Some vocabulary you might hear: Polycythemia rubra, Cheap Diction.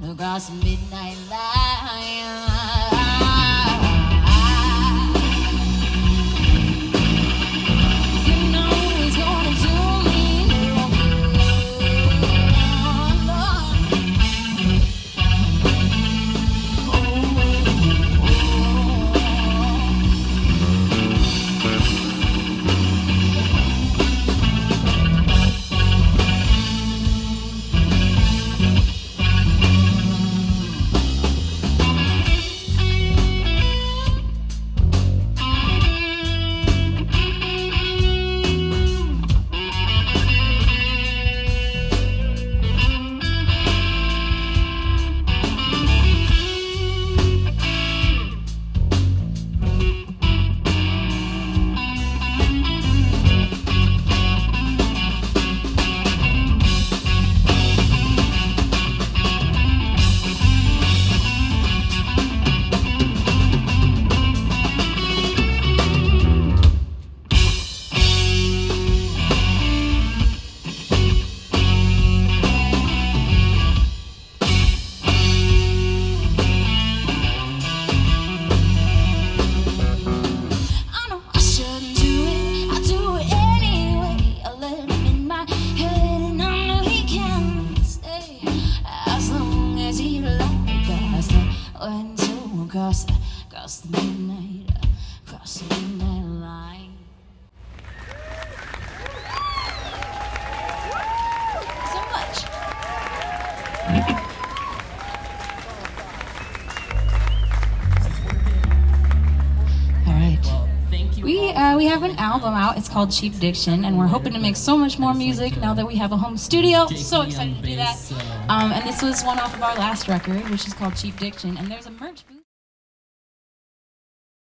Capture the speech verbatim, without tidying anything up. run across the midnight line. Cross, cross the midnight, cross the midnight line. So much. All right. We uh, we have an album out. It's called Cheap Diction, and we're hoping to make so much more music now that we have a home studio. So excited to do that. Um, and this was one off of our last record, which is called Cheap Diction, and there's a merch booth.